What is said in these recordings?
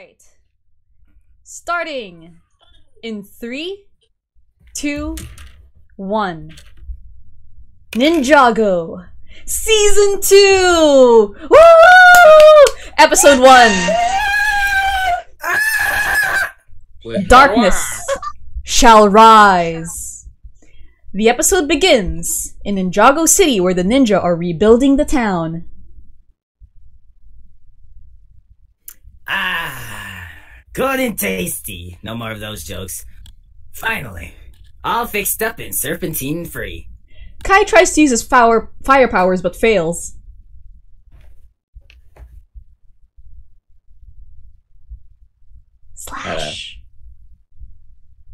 Alright. Starting in 3, 2, 1. Ninjago! Season 2! Woo! Episode 1! With darkness shall rise. The episode begins in Ninjago City, where the ninja are rebuilding the town. Ah, good and tasty. No more of those jokes. Finally, all fixed up and serpentine free. Kai tries to use his fire powers but fails. Slash.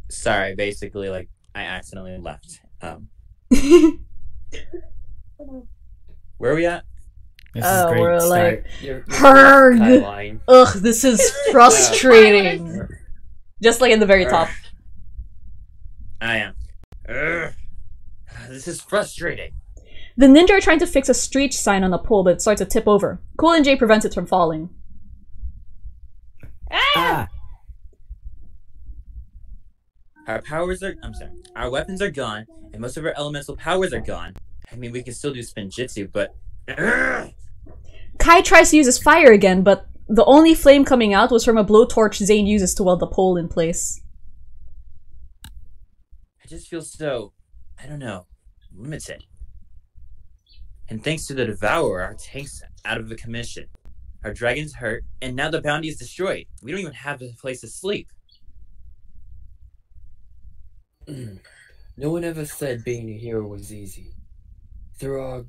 Sorry, basically, like, I accidentally left. Where are we at? This is great. We're like, Herg! Ugh, this is frustrating. Just like in the very top. I am. Urgh. This is frustrating. The ninja are trying to fix a street sign on a pole, but it starts to tip over. Cole and Jay prevents it from falling. Ah! Our powers are- I'm sorry. Our weapons are gone, and most of our elemental powers are gone. I mean, we can still do Spinjitsu, but- Kai tries to use his fire again, but the only flame coming out was from a blowtorch Zane uses to weld the pole in place. I just feel so, I don't know, limited. And thanks to the Devourer, our tank's out of the commission. Our dragon's hurt, and now the bounty is destroyed. We don't even have a place to sleep. No one ever said being a hero was easy. Though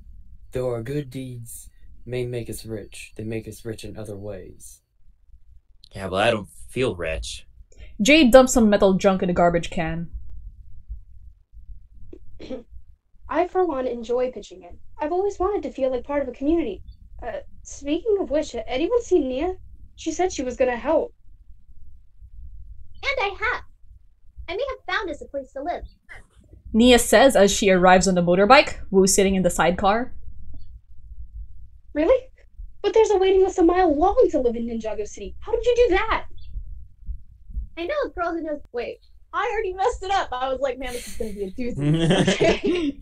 our good deeds may make us rich, they make us rich in other ways. Yeah, well, I don't feel rich. Jay dumps some metal junk in a garbage can. I, for one, enjoy pitching in. I've always wanted to feel like part of a community. Speaking of which, anyone seen Nya? She said she was gonna help. And I have. I may have found us a place to live. Nya says as she arrives on the motorbike, Wu sitting in the sidecar. Really? But there's a waiting list a mile long to live in Ninjago City. How did you do that? I know a girl who knows. Wait, I already messed it up. I was like, man, this is going to be a doozy.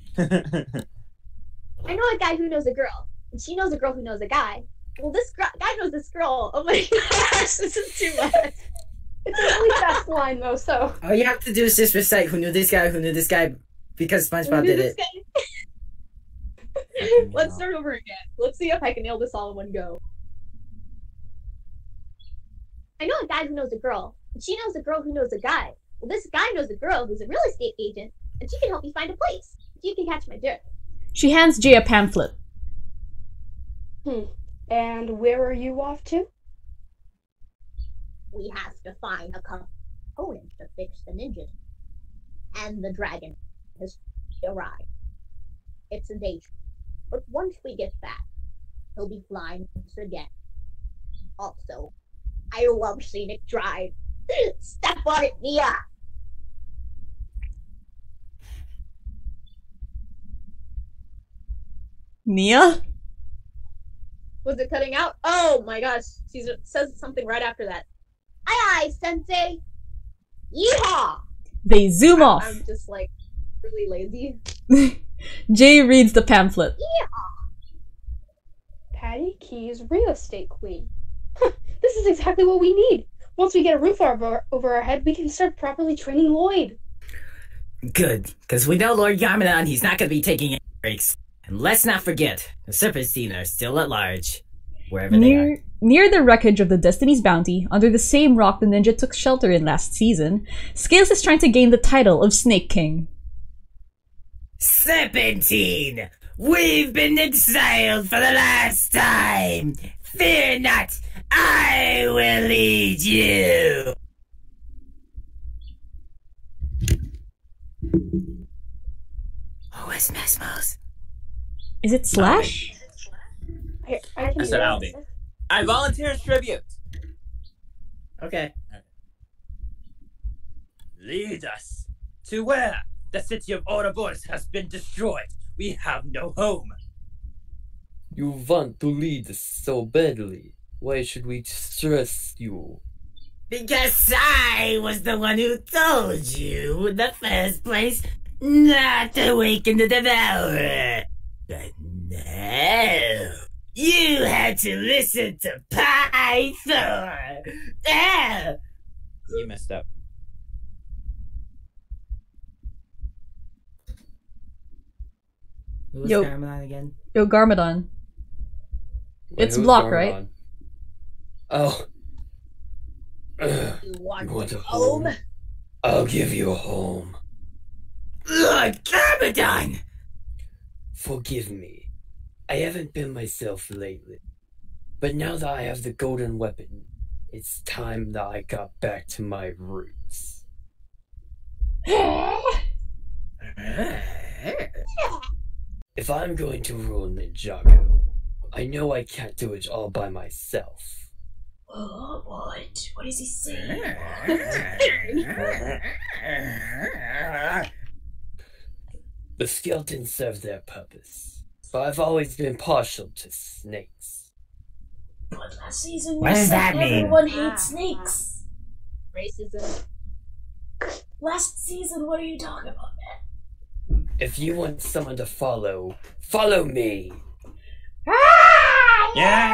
I know a guy who knows a girl, and she knows a girl who knows a guy. Well, this guy knows this girl. Oh my gosh, this is too much. It's a really fast line, though, so... All you have to do is just recite who knew this guy, because SpongeBob did it. Let's start over again. Let's see if I can nail this all in one go. I know a guy who knows a girl, and she knows a girl who knows a guy. Well, this guy knows a girl who's a real estate agent, and she can help me find a place. You can catch my drift. She hands Jay a pamphlet. And where are you off to? We have to find a component to fix the ninja. And the dragon has arrived. It's in danger. But once we get back, he'll be flying once again. Also, I love scenic drive. Step on it, Nya! Nya? Was it cutting out? Oh my gosh. She says something right after that. Aye aye, Sensei! Yeehaw! They zoom off. I'm just like, really lazy. Jay reads the pamphlet. Yeehaw! Patty Keys, real estate queen. This is exactly what we need. Once we get a roof over our head, we can start properly training Lloyd. Good, because we know Lord Garmadon, he's not going to be taking any breaks. And let's not forget, the Serpentine are still at large. Wherever they are. Near the wreckage of the Destiny's Bounty, under the same rock the ninja took shelter in last season, Skales is trying to gain the title of Snake King. Serpentine! We've been exiled for the last time! Fear not! I will lead you! Oh, it's Mesmos. Is it Slash? I said Albie. I volunteer as tribute. Okay. Lead us to where the city of Ouroboros has been destroyed. We have no home. You want to lead us so badly. Why should we stress you? Because I was the one who told you in the first place not to awaken the Devourer. But no, you had to listen to Pythor. Oh. You messed up. Who's Garmadon again? Yo, Garmadon. Wait, it's block, Garmadon? Right? Oh. You want a home? I'll give you a home. Lord Garmadon! Forgive me. I haven't been myself lately. But now that I have the golden weapon, it's time that I got back to my roots. If I'm going to rule Ninjago, I know I can't do it all by myself. Oh, what? What is he saying? The skeletons serve their purpose, but I've always been partial to snakes. But last season, what does that mean? Everyone hates snakes. Racism. Last season, what are you talking about, man? If you want someone to follow, follow me. Yeah!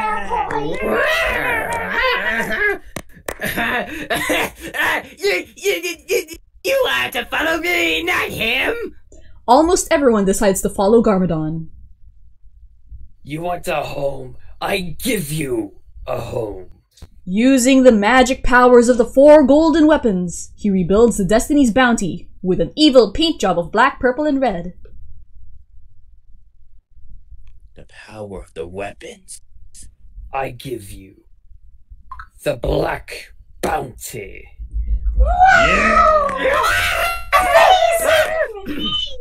You are to follow me, not him! Almost everyone decides to follow Garmadon. You want a home? I give you a home. Using the magic powers of the four golden weapons, he rebuilds the Destiny's Bounty with an evil paint job of black, purple, and red. The power of the weapons. I give you the Black Bounty. Yeah.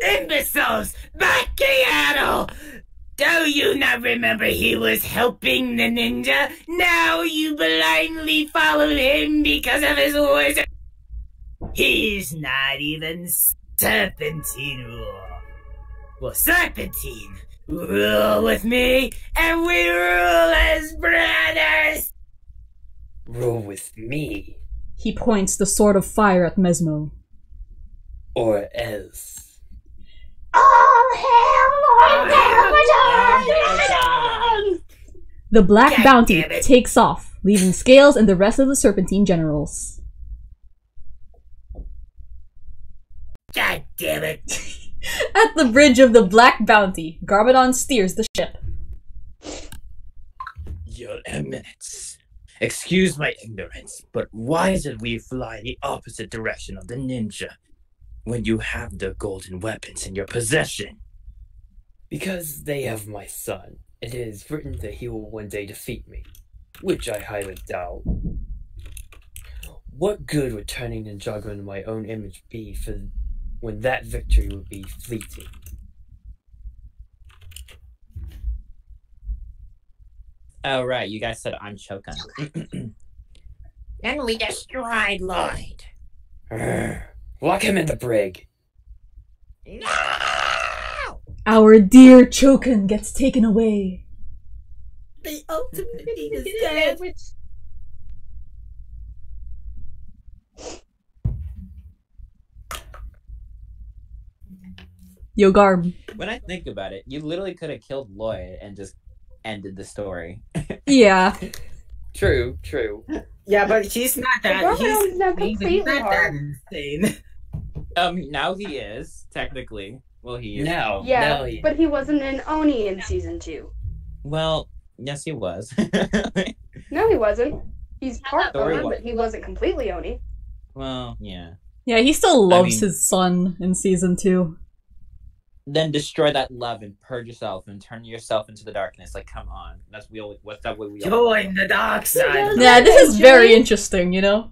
Imbeciles! Macchiato! Do you not remember he was helping the ninja? Now you blindly follow him because of his voice. He's not even Serpentine rule. Well, Serpentine, rule with me, and we rule as brothers! Rule with me? He points the sword of fire at Mezmo. Or else. All hail Lord Garmadon! The Black Bounty takes off, leaving Skales and the rest of the Serpentine generals. God damn it! At the bridge of the Black Bounty, Garmadon steers the ship. Your Eminence, excuse my ignorance, but why did we fly the opposite direction of the ninja? When you have the golden weapons in your possession? Because they have my son, and it is written that he will one day defeat me, which I highly doubt. What good would turning Ninjago into my own image be for when that victory would be fleeting? Oh right, you guys said I'm Chokun. And we destroyed Lloyd. Lock him in the brig. No! Our dear Chokun gets taken away. The ultimate is dead. Yo, Garb. When I think about it, you literally could have killed Lloyd and just ended the story. Yeah. True, true. Yeah, but he's not that. He's not that insane. Now he is, technically. Well, he is. No, yeah, no, but he wasn't an Oni in season 2. Well, yes, he was. No, he wasn't. He's part Oni, but he wasn't completely Oni. Well, yeah. Yeah, he still loves his son in season 2. Then destroy that love and purge yourself and turn yourself into the darkness. Like, come on. That's that way we all join the dark side. Yeah, this is very interesting, you know?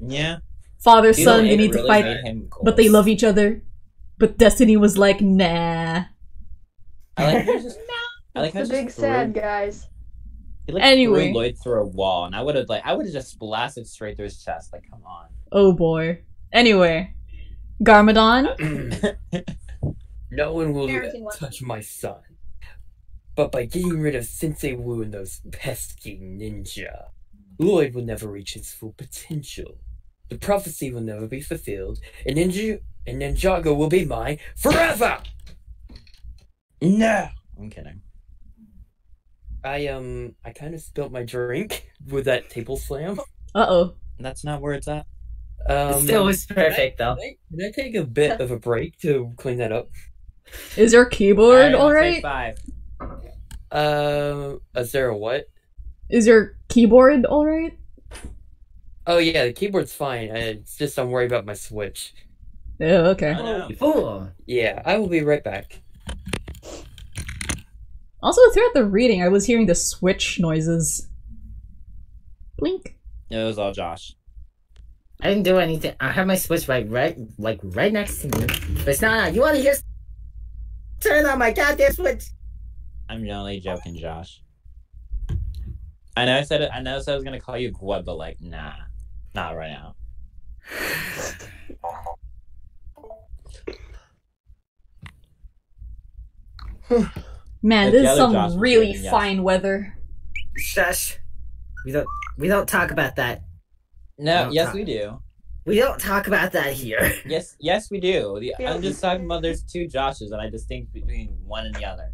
Yeah. Father, son, they need to fight, but they love each other. But Destiny was like, nah. I like how big sad guys. He like threw Lloyd through a wall, and I would have just blasted straight through his chest. Like, come on. Oh boy. Anyway, Garmadon. No one will touch my son. But by getting rid of Sensei Wu and those pesky ninja, Lloyd will never reach his full potential. The prophecy will never be fulfilled, and Ninjago will be mine forever! No! I'm kidding. I kind of spilled my drink with that table slam. Uh-oh. That's not where it's at. It still was perfect, though. Can I take a bit of a break to clean that up? Is your keyboard alright? Is there a what? Is your keyboard alright? Oh yeah, the keyboard's fine. It's just I'm worried about my Switch. Oh, okay. Oh, yeah, I will be right back. Also, throughout the reading, I was hearing the Switch noises. Blink. It was all Josh. I didn't do anything. I have my Switch right next to me. But it's not on. You want to just turn on my goddamn Switch? I'm only joking, Josh. I know I was gonna call you Gweb, but like, nah, not right now. Man, this is some really fine weather. Shush. We don't talk about that. No, yes we do. We don't talk about that here. Yes we do. I'm just talking about there's two Joshes, and I distinct between one and the other.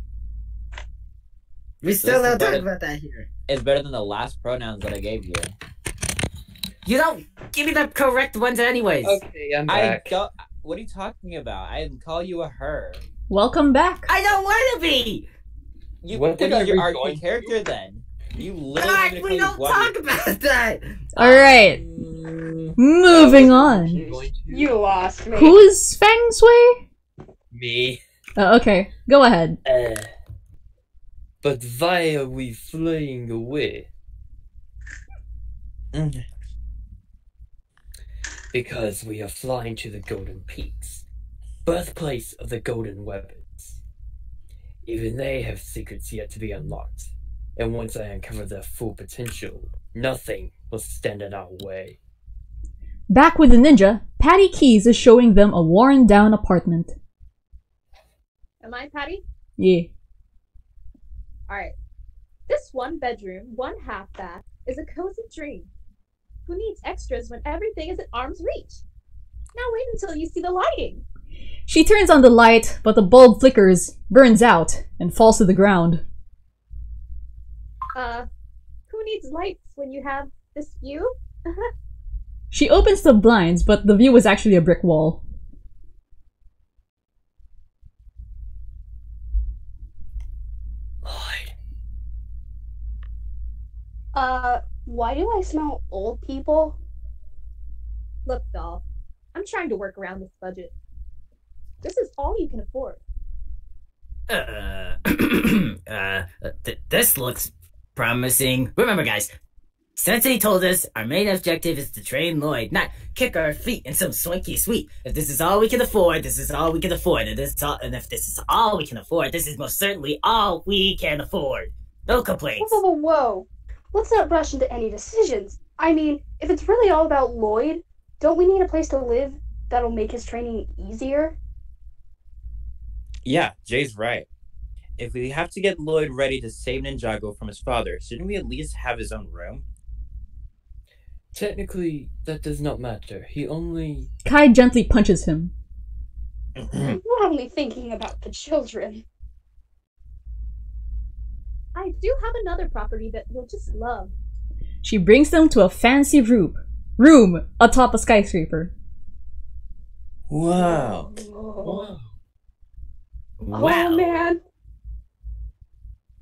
We still don't talk about that here. It's better than the last pronouns that I gave you. You don't give me the correct ones anyways. Okay, I'm back. What are you talking about? I call you a her. Welcome back. I don't want to be. You pick up your argument character then. You literally. God, we don't talk about that. All right. Moving on. You lost me. Who is Feng Shui? Me. Oh, okay. Go ahead. But why are we flying away? Because we are flying to the Golden Peaks, birthplace of the Golden Weapons. Even they have secrets yet to be unlocked, and once I uncover their full potential, nothing will stand in our way. Back with the ninja, Patty Keys is showing them a worn-down apartment. Am I Patty? Yeah. Alright, this one bedroom, one half bath, is a cozy dream. Who needs extras when everything is at arm's reach? Now wait until you see the lighting. She turns on the light, but the bulb flickers, burns out, and falls to the ground. Who needs lights when you have this view? She opens the blinds, but the view was actually a brick wall. Why do I smell old people? Look, doll, I'm trying to work around this budget. This is all you can afford. This looks promising. Remember, guys, Sensei told us our main objective is to train Lloyd, not kick our feet in some swanky suite. If this is all we can afford, this is all we can afford. And if this is all we can afford, this is most certainly all we can afford. No complaints. Whoa, whoa, whoa. Let's not rush into any decisions. I mean, if it's really all about Lloyd, don't we need a place to live that'll make his training easier? Yeah, Jay's right. If we have to get Lloyd ready to save Ninjago from his father, shouldn't we at least have his own room? Technically, that does not matter. He only... Kai gently punches him. You're only thinking about the children. I do have another property that you'll just love. She brings them to a fancy room atop a skyscraper. Wow. Whoa. Wow. Oh, man.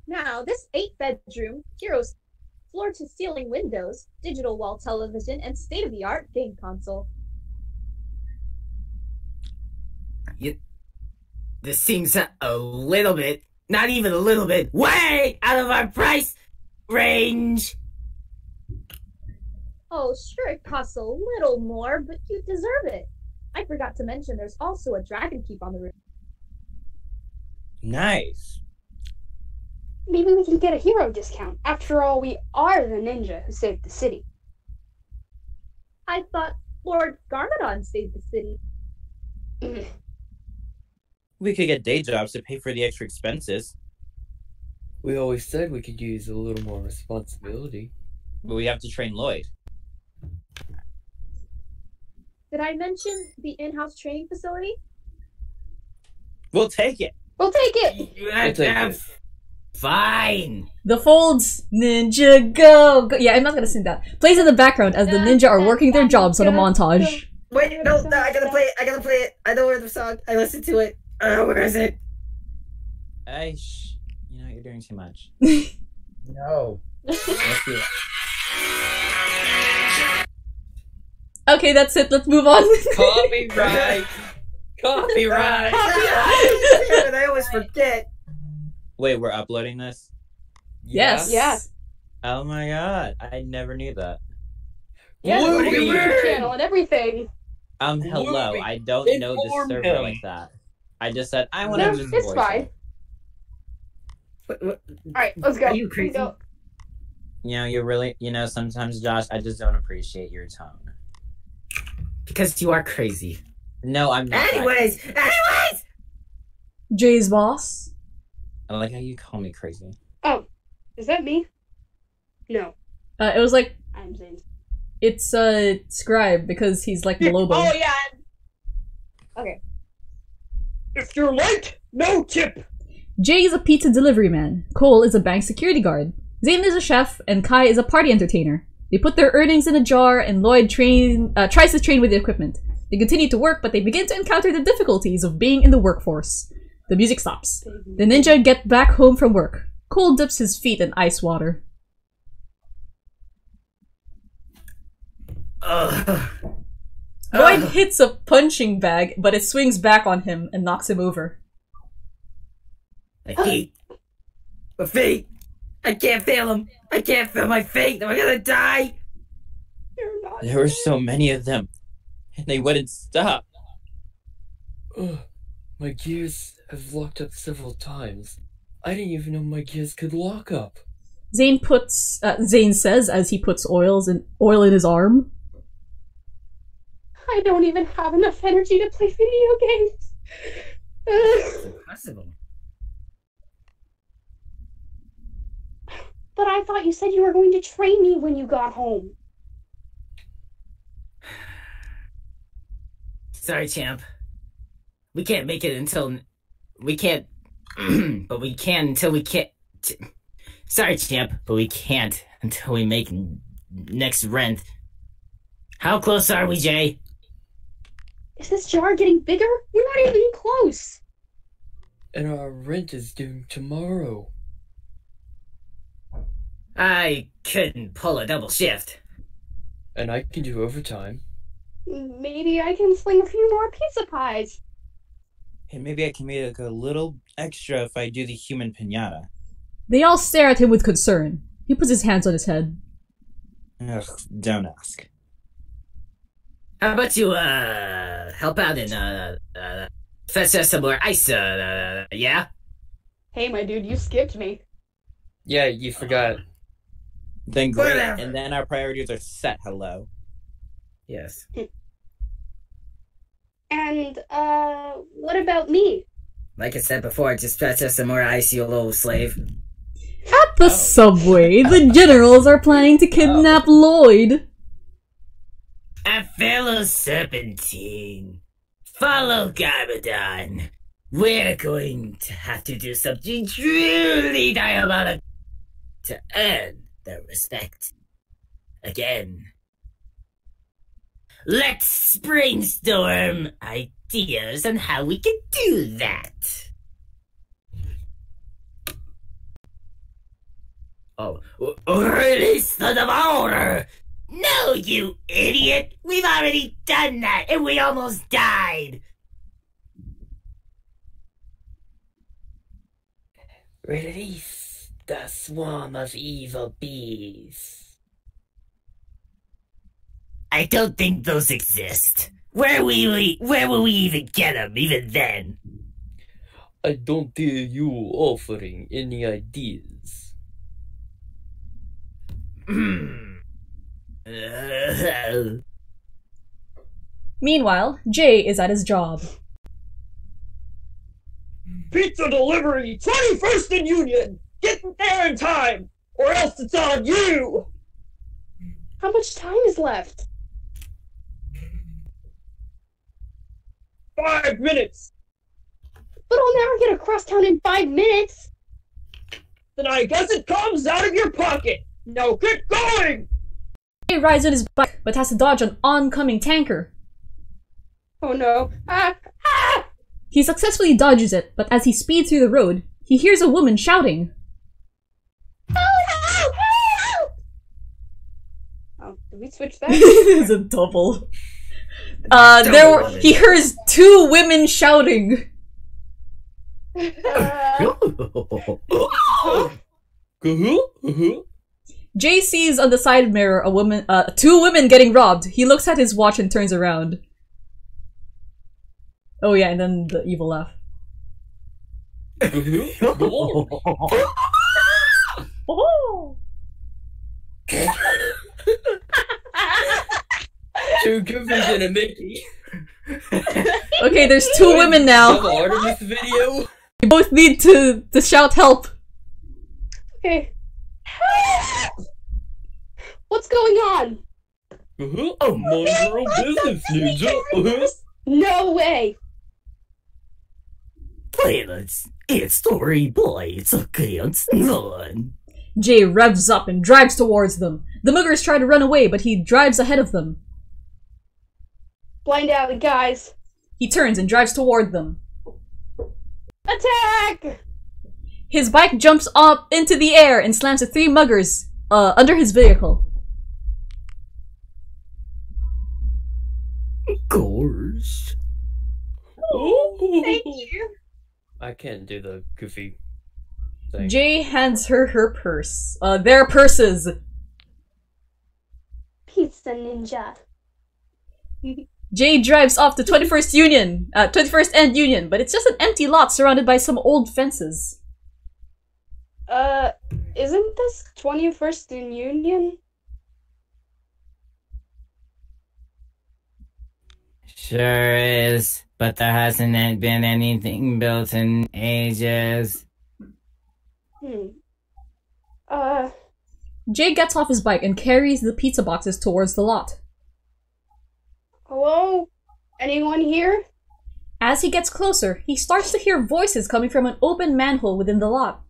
Now, this 8-bedroom, hero's floor-to-ceiling windows, digital wall television, and state-of-the-art game console. This seems a little bit... Not even a little bit. Way out of our price range. Oh, sure, it costs a little more, but you deserve it. I forgot to mention there's also a dragon keep on the roof. Nice. Maybe we can get a hero discount. After all, we are the ninja who saved the city. I thought Lord Garmadon saved the city. We could get day jobs to pay for the extra expenses. We always said we could use a little more responsibility. But we have to train Lloyd. Did I mention the in-house training facility? We'll take it. We'll take it. Fine. The folds, ninja, go. Yeah, I'm not gonna sing that. Plays in the background as the ninja are working their jobs on a montage. Wait, no, I gotta play it. I know where the song. I listened to it. Where is it? You know you're doing too much. No. Let's do it. Okay, that's it. Let's move on. Copyright. Copyright. I always forget. Wait, we're uploading this? Yes. Yes. Oh my god, I never knew that. Yeah, YouTube channel and everything. Hello. I don't know this server like that. I just said I want to. It's fine. All right, let's go. Are you crazy? You know, you're really. You know, sometimes, Josh, I just don't appreciate your tone. Because you are crazy. No, I'm not. Anyways. Jay's boss. I like how you call me crazy. Oh, is that me? No. It was like I'm Zane. It's a scribe because he's like Lobo. Oh yeah. Okay. If you're late, no tip. Jay is a pizza delivery man. Cole is a bank security guard. Zane is a chef, and Kai is a party entertainer. They put their earnings in a jar, and Lloyd tries to train with the equipment. They continue to work, but they begin to encounter the difficulties of being in the workforce. The music stops. The ninja get back home from work. Cole dips his feet in ice water. Lloyd hits a punching bag, but it swings back on him and knocks him over. My feet! I can't feel them! I can't feel my feet! Am I gonna die? There were so many of them, and they wouldn't stop. My gears have locked up several times. I didn't even know my gears could lock up. Zane says as he puts oil in his arm. I don't even have enough energy to play video games. It's impossible. But I thought you said you were going to train me when you got home. Sorry, champ. We can't make it until we can't, but we can until we can't. Sorry, champ, but we can't until we make next rent. How close are we, Jay? Is this jar getting bigger? We're not even close. And our rent is due tomorrow. I couldn't pull a double shift. And I can do overtime. Maybe I can sling a few more pizza pies. And maybe I can make like a little extra if I do the human pinata. They all stare at him with concern. He puts his hands on his head. Ugh, don't ask. How about you, help out and, fetch us some more ice, yeah? Hey, my dude, you skipped me. Yeah, you forgot. Then great, and then our priorities are set, hello. Yes. And, what about me? Like I said before, just fetch us some more ice, you little slave. At the subway, the generals are planning to kidnap Lloyd. A fellow Serpentine, follow Garmadon. We're going to have to do something truly diabolical to earn their respect. Again. Let's brainstorm ideas on how we can do that. Oh, release the Devourer! No, you idiot! We've already done that, and we almost died! Release the swarm of evil bees. I don't think those exist. Where will we even get them, even then? I don't hear you offering any ideas. Meanwhile, Jay is at his job. Pizza delivery, 21st and Union! Get there in time, or else it's on you! How much time is left? 5 minutes! But I'll never get a cross count in 5 minutes! Then I guess it comes out of your pocket! Now get going! Jay rides on his bike, but has to dodge an oncoming tanker. Oh no. Ah! He successfully dodges it, but as he speeds through the road, he hears a woman shouting. Help! Help! Oh, did we switch that? It's a double. He hears two women shouting. Jay sees on the side mirror a woman, two women getting robbed. He looks at his watch and turns around. Oh yeah, and then the evil laugh. Oh. Two goofies and a Mickey. Okay, there's two women now. The art of this video. You both need to shout help. Okay. What's going on? Oh, mind your own business, ninja. No way. Playlist. It's story boy. It's a chance none. Jay revs up and drives towards them. The muggers try to run away, but he drives ahead of them. Blind alley, guys. He turns and drives toward them. Attack! His bike jumps up into the air and slams the three muggers under his vehicle. Gorge. Oh, thank you. I can't do the goofy thing. Jay hands her purse. Their purses. Pizza ninja. Jay drives off to 21st and Union, but it's just an empty lot surrounded by some old fences. Isn't this 21st and Union? Sure is, but there hasn't been anything built in ages. Jay gets off his bike and carries the pizza boxes towards the lot. Hello? Anyone here? As he gets closer, he starts to hear voices coming from an open manhole within the lot.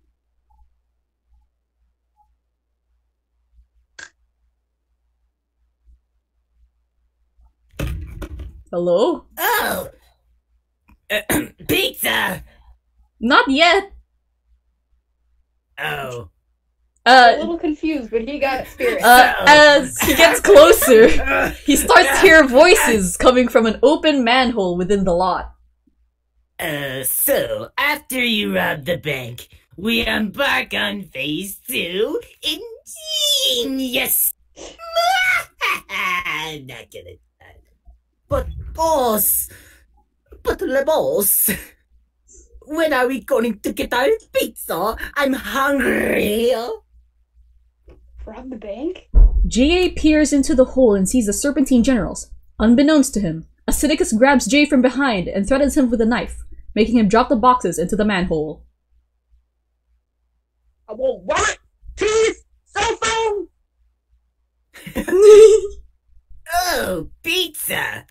Hello? Oh! Pizza! Not yet! Oh. I'm a little confused, but he got spirit. As he gets closer, he starts to hear voices coming from an open manhole within the lot. So, after you rob the bank, we embark on phase 2. Ingenious! I'm not gonna. But boss! But le boss! When are we going to get our pizza? I'm hungry! Rob the bank? Jay peers into the hole and sees the Serpentine Generals. Unbeknownst to him, Acidicus grabs Jay from behind and threatens him with a knife, making him drop the boxes into the manhole. I want wallet, keys, cell phone! Oh, pizza!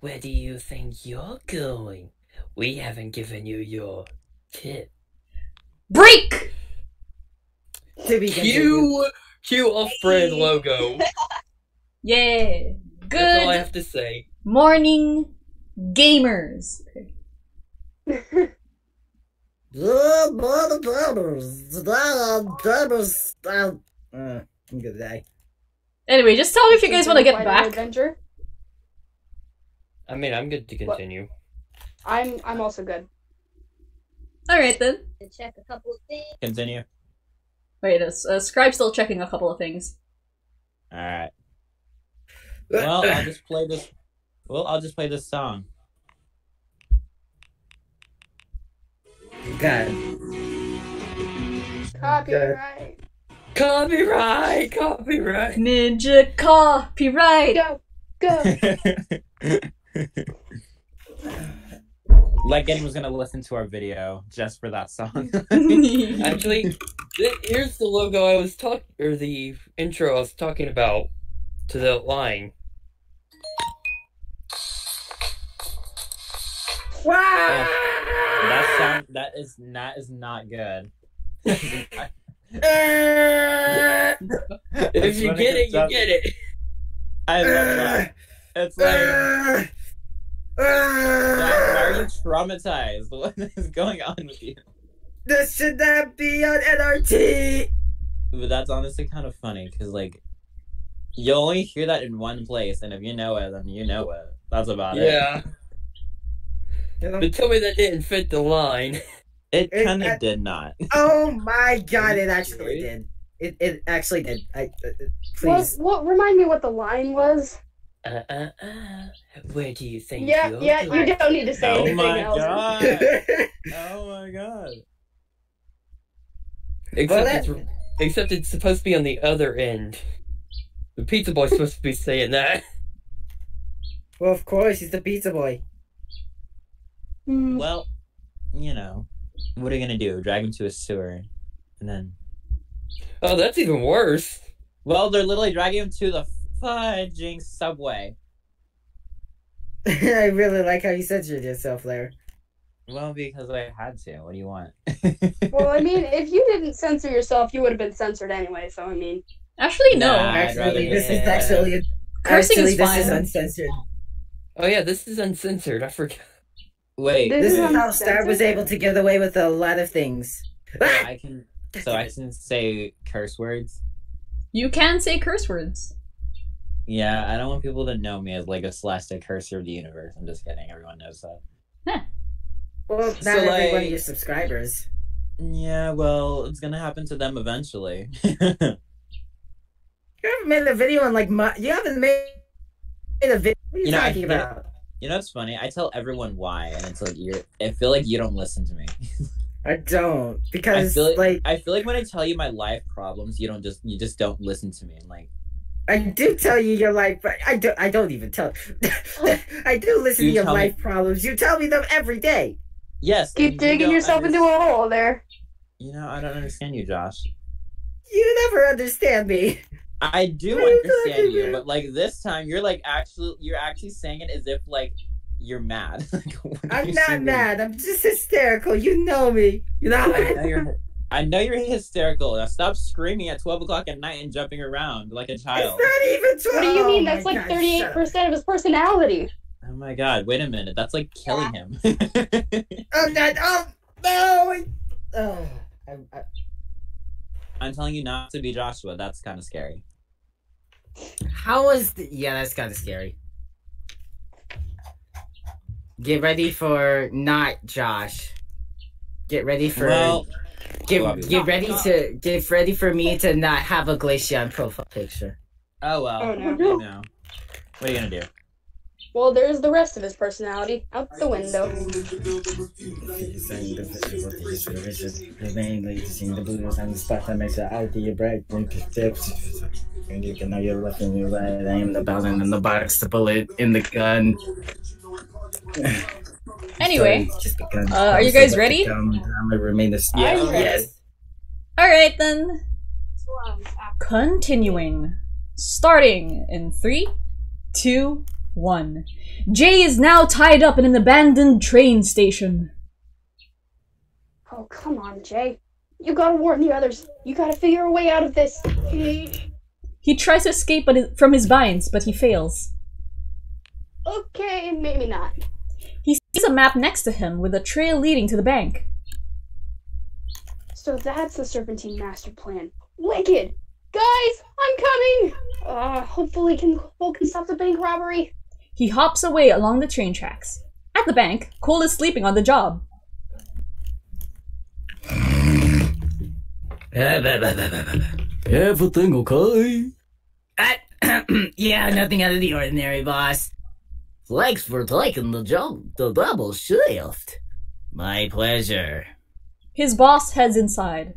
Where do you think you're going? We haven't given you your tip. Break! Cue off-brand logo. Yeah. Good. That's all I have to say. Morning, gamers. Good day. Anyway, just tell me if you guys want to get back. Adventure? I mean, I'm good to continue. Well, I'm also good. Alright then. Check a couple of things. Continue. Wait, Scribe's still checking a couple of things. Alright. Well, I'll just play this song. God. Copyright. Copyright! Copyright! Ninja copyright! Go! Go! Legan was gonna listen to our video just for that song. Actually, here's the logo I was talking, or the intro I was talking about to the line. Wow! That sound, that is not good. If you get it, you get it. I love that. It's like, why are you traumatized? What is going on with you? This should not be on NRT. But that's honestly kind of funny because, like, you only hear that in one place, and if you know it, then you know it. That's about it. Yeah. But tell me that didn't fit the line. It kind of did not. Oh my god! It actually did. It actually did. Please. What? Remind me what the line was. Where do you think? Yeah, you don't need to say anything else. Oh my god! Except it's supposed to be on the other end. The pizza boy's supposed to be saying that. Well, of course, he's the pizza boy. Mm. Well, you know, what are you gonna do? Drag him to a sewer, and then? Oh, that's even worse. Well, they're literally dragging him to the fudging subway. I really like how you censored yourself there. Well, because I had to. What do you want? Well, I mean, if you didn't censor yourself, you would have been censored anyway. So, I mean, actually, no. Nah, actually, this is actually cursing is fine. This is uncensored. Oh yeah, this is uncensored. I forgot. Wait, this is how Star was able to get away with a lot of things. Yeah, I can say curse words. You can say curse words. Yeah, I don't want people to know me as like a Celestic cursor of the universe. I'm just kidding. Everyone knows that. Huh. Well, not so, every one of your subscribers. Yeah, well, it's gonna happen to them eventually. You haven't made a video in like months. You haven't made a video. What are you talking about? You know what's funny? I tell everyone why, and it's like I feel like you don't listen to me. I don't, because I feel like when I tell you my life problems, you just don't listen to me. And like, I do tell you your life, but I don't even tell. I do listen to your life problems. You tell me them every day. Yes. Keep digging yourself into a hole there. You know, I don't understand you, Josh. You never understand me. I do understand you, but like this time, you're actually saying it as if like you're mad. Like, I'm not mad. I'm just hysterical. You know me. You know. I know you're hysterical. Now stop screaming at 12 o'clock at night and jumping around like a child. It's not even 12. What do you mean? That's like 38% of his personality. Oh my god! Wait a minute. That's like killing him. Oh god! Oh no! Oh, I'm telling you not to be Joshua. That's kind of scary. How is the... Yeah, that's kind of scary. Get ready for not Josh. Get ready for... Well, get ready for me to not have a Glaceon profile picture. Oh, well. Oh, no. No. What are you going to do? Well, there's the rest of his personality out the window. And you can know your left and your right. I am the balance in the box, the bullet in the gun. Anyway, are you guys ready? Yes. All right then. Continuing, starting in 3, 2, 1. Jay is now tied up in an abandoned train station. Oh, come on, Jay. You gotta warn the others. You gotta figure a way out of this. He tries to escape from his binds, but he fails. Okay, maybe not. He sees a map next to him with a trail leading to the bank. So that's the Serpentine master plan. Wicked! Guys, I'm coming! Hopefully Cole can stop the bank robbery. He hops away along the train tracks. At the bank, Cole is sleeping on the job. Everything okay? Yeah, nothing out of the ordinary, boss. Thanks for taking the job, the double shift. My pleasure. His boss heads inside.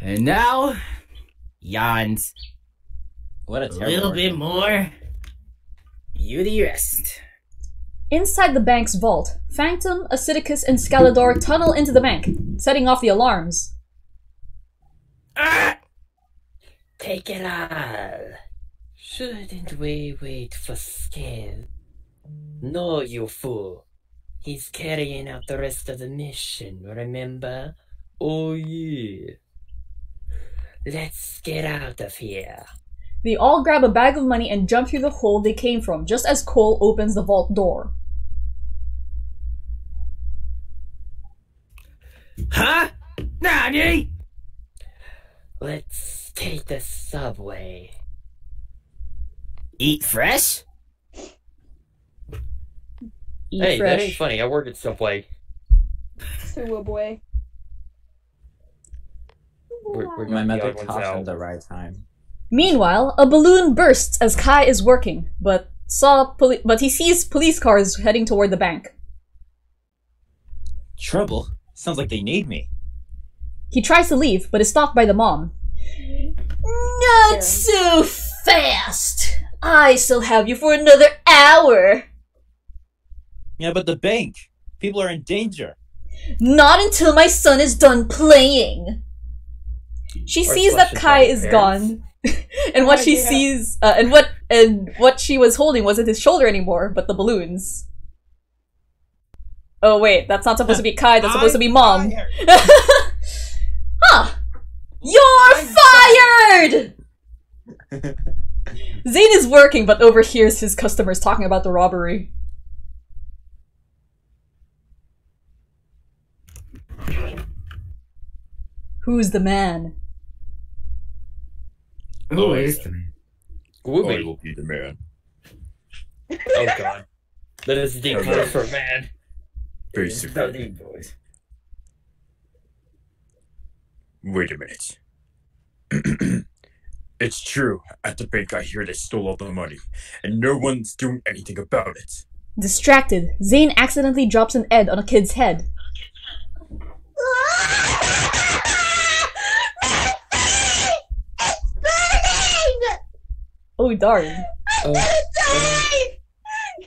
And now, yawns. What a terrible little bit more. You to rest. Inside the bank's vault, Phantom, Acidicus, and Skalidor tunnel into the bank, setting off the alarms. Ah! Take it all. Shouldn't we wait for Skales? No, you fool. He's carrying out the rest of the mission, remember? Oh yeah. Let's get out of here. They all grab a bag of money and jump through the hole they came from, just as Cole opens the vault door. Huh? Nani? Let's take the subway. Eat fresh? Eat hey, fresh. That ain't funny. I work at Subway. Subway. My mother coughed at the right time. Meanwhile, a balloon bursts as Kai is working, but he sees police cars heading toward the bank. Trouble? Sounds like they need me. He tries to leave, but is stopped by the mom. Not so fast! I still have you for another hour! Yeah, but the bank! People are in danger! Not until my son is done playing! She sees that Kai is gone, and what she sees, and what she was holding wasn't his shoulder anymore, but the balloons. Oh wait, that's not supposed to be Kai, that's supposed to be Mom. Huh! You're fired! Zane is working, but overhears his customers talking about the robbery. Who's the man? Who is the man? I will be the man. Oh god. That is the code for man. Basically. Wait a minute. It's true. At the bank I hear they stole all the money, and no one's doing anything about it. Distracted, Zane accidentally drops an egg on a kid's head. Oh darn!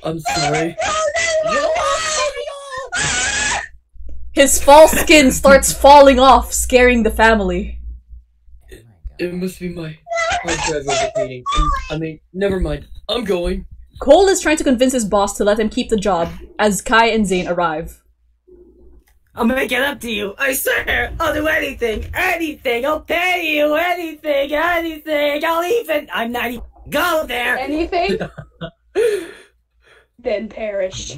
I'm sorry. His false skin starts falling off, scaring the family. It must be my driver meeting. I mean, never mind. I'm going. Cole is trying to convince his boss to let him keep the job as Kai and Zane arrive. I'll make it up to you. I swear. I'll do anything. Anything. I'll pay you. Anything. Anything. I'll even. I'm not even. Go there! Anything? Then perish.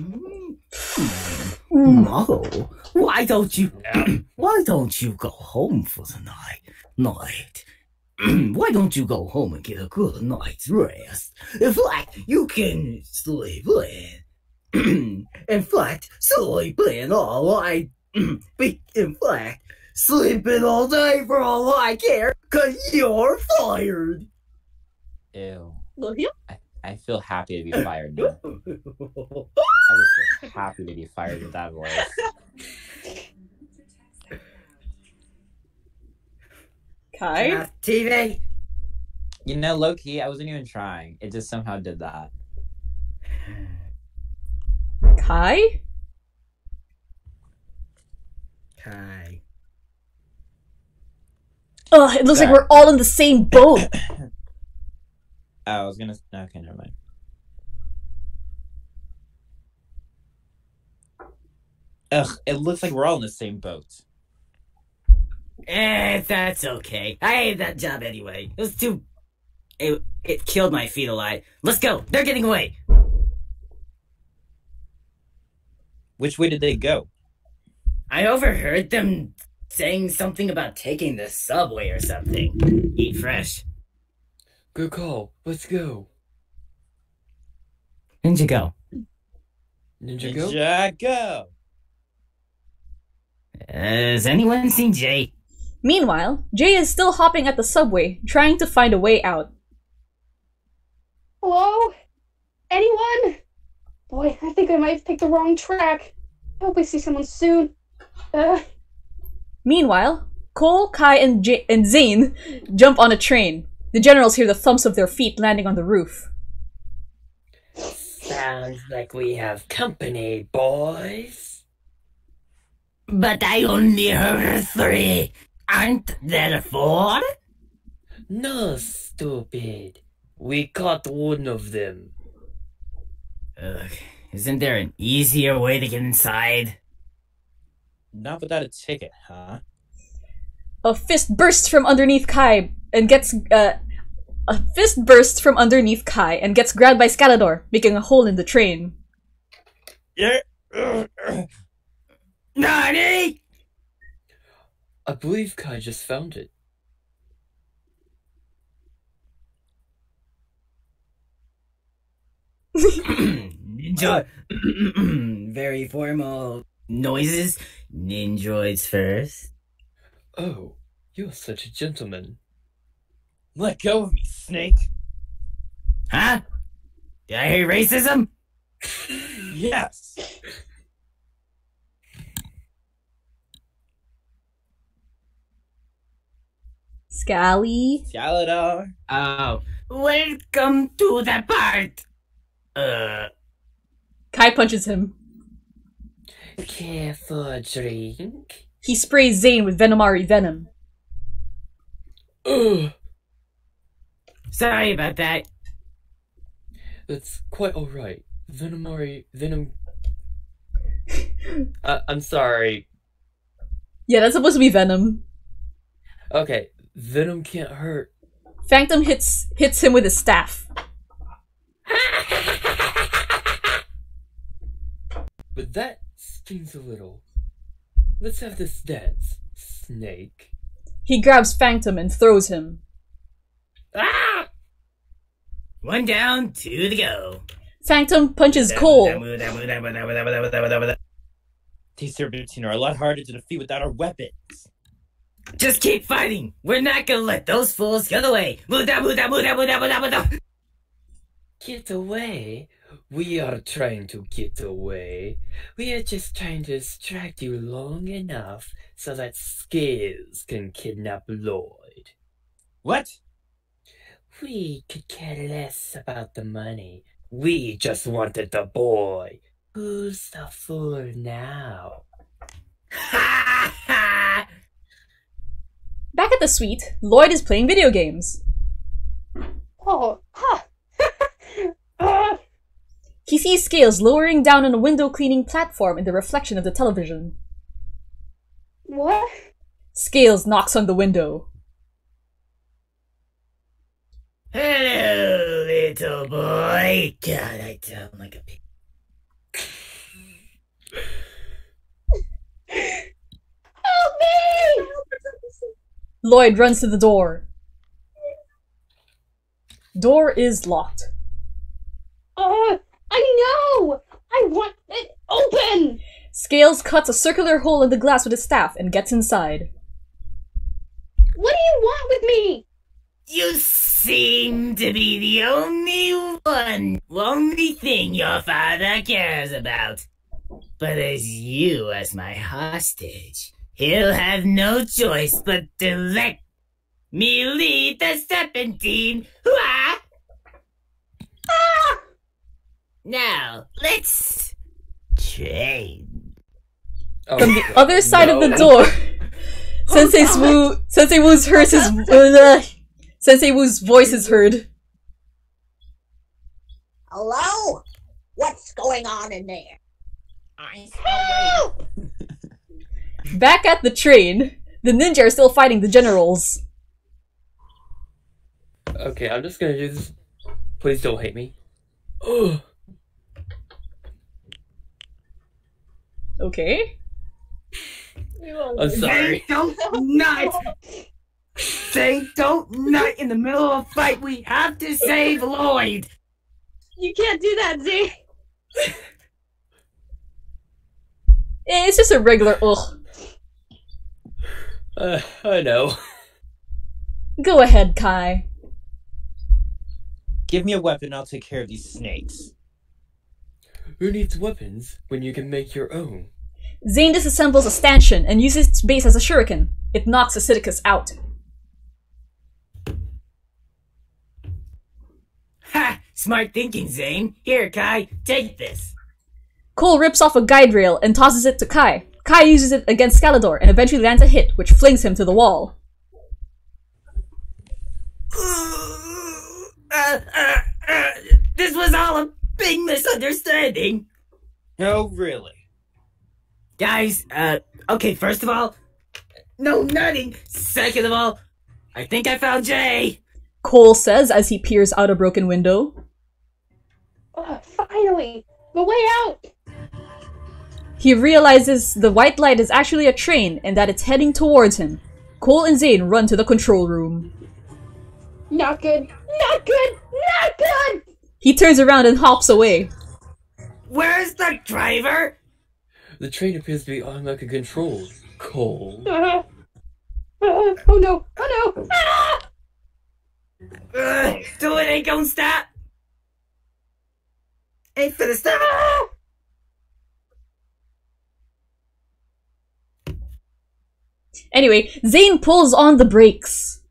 No. Why don't you... Why don't you go home for the night? Why don't you go home and get a good night's rest? In fact, you can sleep in. In fact, sleep in all I... In fact, sleep in all day for all I care, 'cause you're fired. Ew. I feel happy to be fired now. I was just happy to be fired with that voice. Kai? TV! You know, low-key, I wasn't even trying. It just somehow did that. Kai? Kai. Ugh, it looks like we're all in the same boat! I was gonna... Okay, never mind. Ugh, it looks like we're all in the same boat. Eh, that's okay. I hated that job anyway. It was too... It killed my feet alive. Let's go! They're getting away! Which way did they go? I overheard them saying something about taking the subway or something. Eat fresh. Good call. Let's go. Ninjago. Ninjago? Ninjago! Has anyone seen Jay? Meanwhile, Jay is still hopping at the subway, trying to find a way out. Hello? Anyone? Boy, I think I might have picked the wrong track. I hope we see someone soon. Meanwhile, Cole, Kai, and Zane jump on a train. The generals hear the thumps of their feet landing on the roof. Sounds like we have company, boys. But I only heard three. Aren't there four? No, stupid. We caught one of them. Ugh, isn't there an easier way to get inside? Not without a ticket, huh? A fist bursts from underneath Kai and gets grabbed by Skalidor, making a hole in the train. Nani? I believe Kai just found it. Ninja, very formal noises. Ninjoids first. Oh, you're such a gentleman. Let go of me, snake. Huh? Did I hear racism? Yes. Skalidor. Oh, welcome to the part. Kai punches him. Care for a drink? He sprays Zane with Venomari venom. Ugh. Sorry about that. That's quite alright. Venomari venom. I'm sorry. Yeah, that's supposed to be venom. Okay, venom can't hurt. Phantom hits him with his staff. But that stings a little. Let's have this dance, snake. He grabs Phantom and throws him. Ah! One down, two to go. Phantom punches Cole. These Serpentine are a lot harder to defeat without our weapons. Just keep fighting. We're not gonna let those fools get away. Get away? We are trying to get away. We are just trying to distract you long enough so that Skales can kidnap Lloyd. What? We could care less about the money. We just wanted the boy. Who's the fool now? Ha ha! Back at the suite, Lloyd is playing video games. Oh, ha! He sees Skales lowering down on a window-cleaning platform in the reflection of the television. What? Skales knocks on the window. Hello, little boy. God, I sound like a pig. Help me! Lloyd runs to the door. Door is locked. I know! I want it open! Skales cuts a circular hole in the glass with his staff and gets inside. What do you want with me? You seem to be the only thing your father cares about. But as you as my hostage, he'll have no choice but to let me lead the Serpentine. Hooah! Ah! Now, let's train. Oh, from the other side of the door, Sensei Wu's voice is heard. Hello? What's going on in there? Help! Back at the train, the ninja are still fighting the generals. Okay, I'm just gonna do this. Please don't hate me. Ugh. Okay. I'm sorry. They don't nut in the middle of a fight. We have to save Lloyd. You can't do that, Z. It's just a regular ugh. I know. Go ahead, Kai. Give me a weapon, I'll take care of these snakes. Who needs weapons when you can make your own? Zane disassembles a stanchion and uses its base as a shuriken. It knocks Acidicus out. Ha! Smart thinking, Zane. Here, Kai, take this. Cole rips off a guide rail and tosses it to Kai. Kai uses it against Skalidor and eventually lands a hit, which flings him to the wall. This was all a big misunderstanding. Oh, really? Guys, okay, first of all, no nutting. Second of all, I think I found Jay. Cole says as he peers out a broken window. Oh, finally, the way out. He realizes the white light is actually a train and that it's heading towards him. Cole and Zane run to the control room. Not good, not good, not good! He turns around and hops away. Where's the driver? The train appears to be on like a control. Cole. Oh no, oh no! Ah! Do it ain't gonna stop! Ain't for the stop! Ah! Anyway, Zane pulls on the brakes.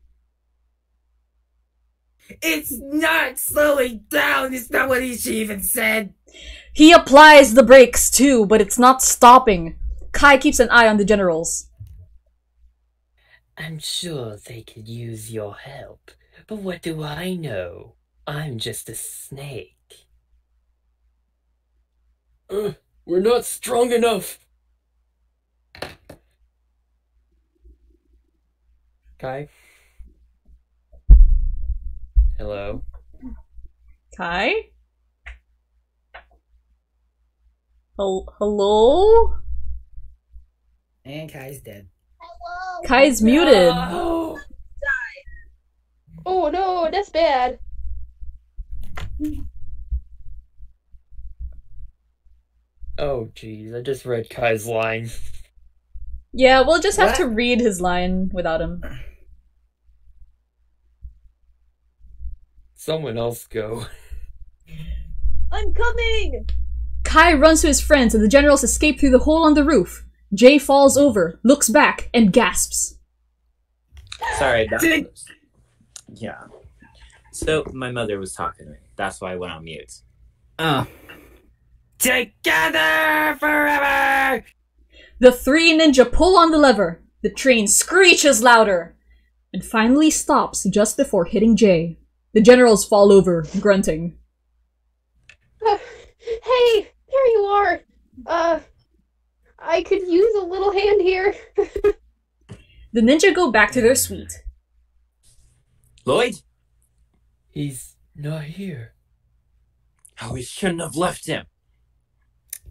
It's not slowing down, it's not what she even said. He applies the brakes too, but it's not stopping. Kai keeps an eye on the generals. I'm sure they could use your help, but what do I know? I'm just a snake. We're not strong enough. Kai? Hello? Kai? Hello? And Kai's dead. Hello? Kai's muted. Oh. Oh no, that's bad. Oh jeez, I just read Kai's line. Yeah, we'll just have to read his line without him. Someone else go. I'm coming! Kai runs to his friends and the generals escape through the hole on the roof. Jay falls over, looks back, and gasps. Sorry, that's... Yeah. So, my mother was talking to me. That's why I went on mute. Oh. Together forever! The three ninja pull on the lever. The train screeches louder. And finally stops just before hitting Jay. The generals fall over, grunting. Hey, there you are. I could use a little hand here. The ninja go back to their suite. Lloyd? He's not here. Oh, we shouldn't have left him.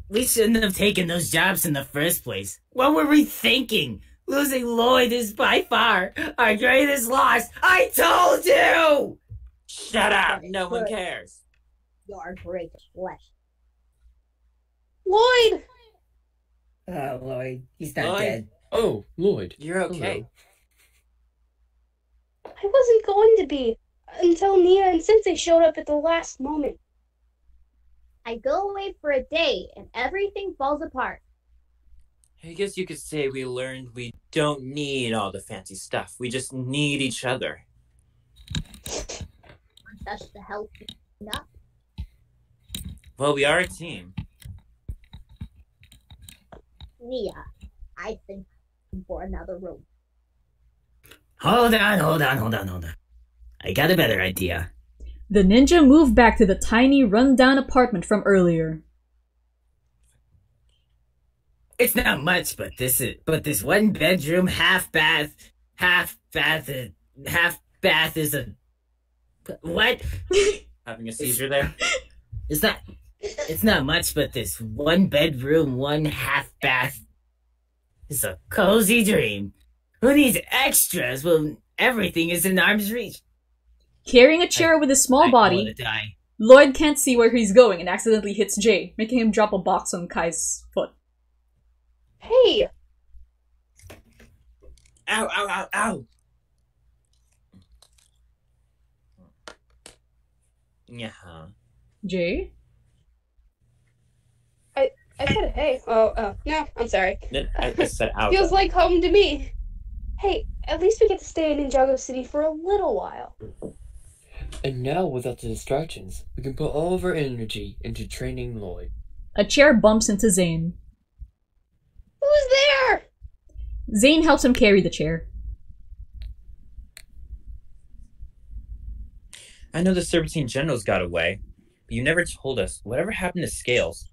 We shouldn't have taken those jobs in the first place. What were we thinking? Losing Lloyd is by far our greatest loss. I told you! Shut up! No one cares. Your greatest flesh. Lloyd! Oh, Lloyd. He's not dead. Oh, Lloyd. You're okay. Hello. I wasn't going to be until Nya and Sensei showed up at the last moment. I go away for a day and everything falls apart. I guess you could say we learned we don't need all the fancy stuff. We just need each other. Us to help up. Well, we are a team. Nya, I think for another room. Hold on. I got a better idea. The ninja moved back to the tiny, run-down apartment from earlier. It's not much, but this one-bedroom half bath is a. What? Having a seizure there? It's not much, but this one bedroom, one half bath is a cozy dream. Who needs extras when everything is in arm's reach? Carrying a chair with a small body, Lloyd can't see where he's going and accidentally hits Jay, making him drop a box on Kai's foot. Hey! Ow! Yeah. Jay? I said hey. Oh, no, I'm sorry. I said out. Feels like home to me. Hey, at least we get to stay in Ninjago City for a little while. And now, without the distractions, we can put all of our energy into training Lloyd. A chair bumps into Zane. Who's there? Zane helps him carry the chair. I know the Serpentine Generals got away, but you never told us. Whatever happened to Skales?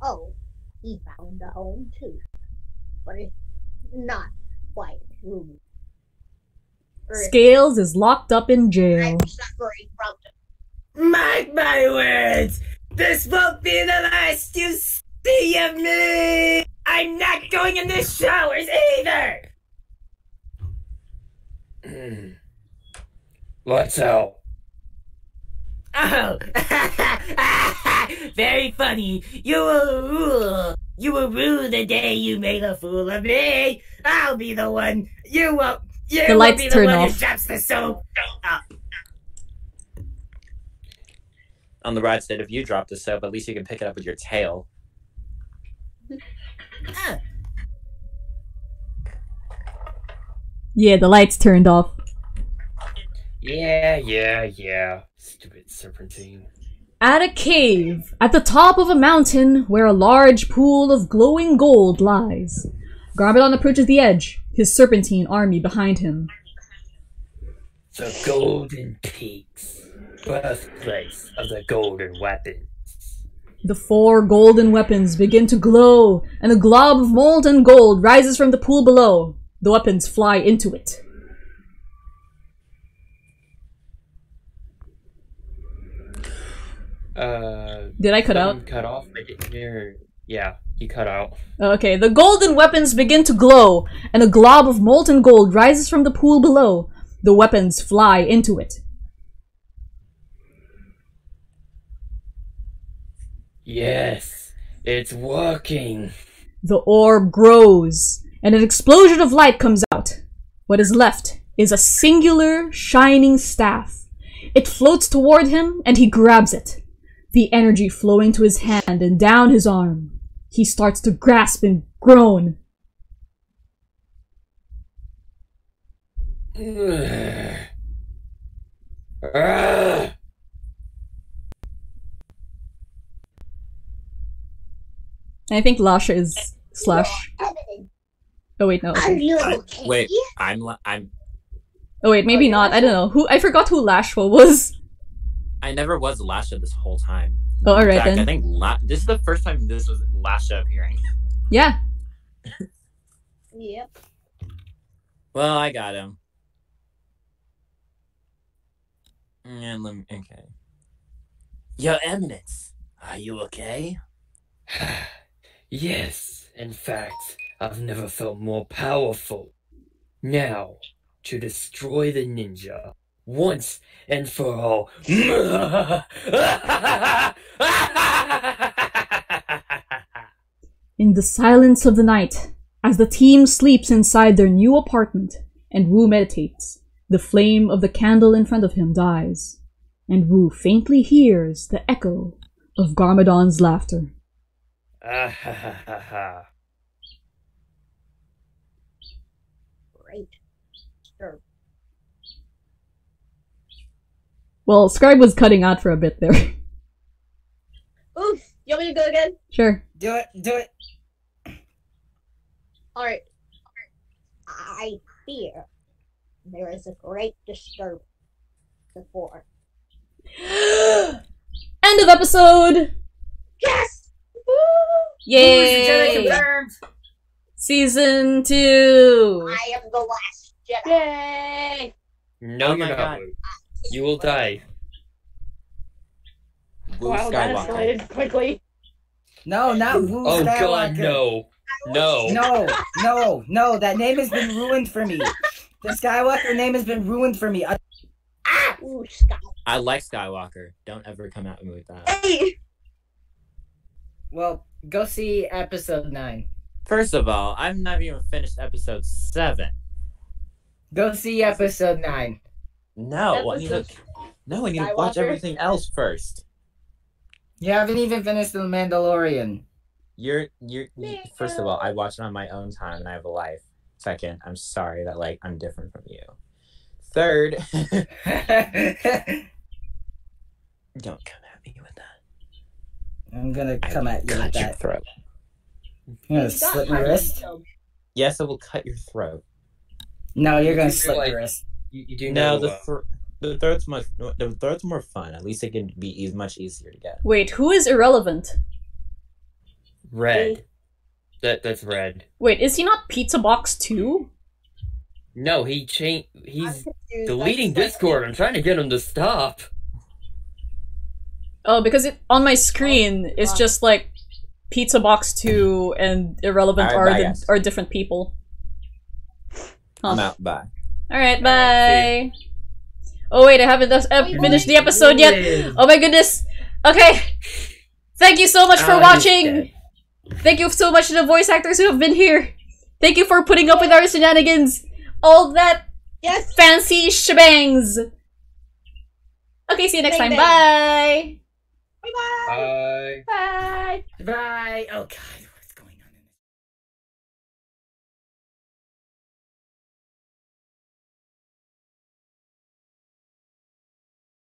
Oh, he found our own tooth, but it's not quite true. Skales is locked up in jail. I'm suffering from them. Mark my words! This won't be the last you see of me! I'm not going in the showers either! What's out? Oh! Very funny! You will rule the day you make a fool of me! I'll be the one you won't. Yeah, the lights turn off. On the right side, if you drop the soap, at least you can pick it up with your tail. Yeah, the lights turned off. Yeah. Stupid serpentine. At a cave, at the top of a mountain, where a large pool of glowing gold lies. Garmadon approaches the edge, his serpentine army behind him. The Golden Peaks, birthplace of the golden weapons. The four golden weapons begin to glow, and a glob of molten gold rises from the pool below. The weapons fly into it. Did I cut out? Cut off. I didn't hear. Yeah. You cut out. Okay, the golden weapons begin to glow, and a glob of molten gold rises from the pool below. The weapons fly into it. Yes, it's working. The orb grows, and an explosion of light comes out. What is left is a singular, shining staff. It floats toward him, and he grabs it. The energy flowing to his hand and down his arm. He starts to grasp and groan. I think Lasha is Slash. Oh wait, no. Are you okay? Wait, I'm. Oh wait, maybe not. I don't know who. I forgot who Lashwa was. I never was Lasha this whole time. Oh, all right. In fact, then. I think this is the first time this was Lasha appearing. Yeah. Yep. Well, I got him. And let me. Okay. Your Eminence, are you okay? Yes. In fact, I've never felt more powerful. Now, to destroy the ninja. Once and for all. In the silence of the night, as the team sleeps inside their new apartment and Wu meditates, the flame of the candle in front of him dies, and Wu faintly hears the echo of Garmadon's laughter. Great. Sure. Well, Scribe was cutting out for a bit there. Oof! You want me to go again? Sure. Do it. Alright. I fear there is a great disturbance before. End of episode! Yes! Woo! Yay! Season 2! I am the last Jedi. Yay! No, you're not. You will die. Woo Skywalker. That escalated quickly. No, not Woo Skywalker. Oh god, no. No, that name has been ruined for me. The Skywalker name has been ruined for me. I like Skywalker. Don't ever come at me with that. Hey! Well, go see episode 9. First of all, I've not even finished episode 7. Go see episode 9. No, I need to watch everything else first. You haven't even finished The Mandalorian. You first of all, I watch it on my own time and I have a life. Second, I'm sorry that I'm different from you. Third. Don't come at me with that. I'm gonna come at you with that. Cut your throat. You're gonna slip my wrist? Yes, I will cut your throat. No, you're gonna slip my wrist. You do know the throat's much. The throat's more fun. At least it can be much easier to get. Wait, who is irrelevant? Red. Hey. That's Red. Wait, is he not Pizza Box 2? No, he changed. He's deleting Discord. I'm trying to get him to stop. Oh, because it on my screen it's just like Pizza Box 2 and irrelevant are different people. Huh. I'm out. Bye. All right, bye. Oh wait, I haven't finished the episode yet. Oh my goodness. Okay. Thank you so much for watching. Thank you so much to the voice actors who have been here. Thank you for putting up with our shenanigans. All that fancy shebangs. Okay, see you next time. Bye. Bye. Bye. Bye. Bye. Oh, God.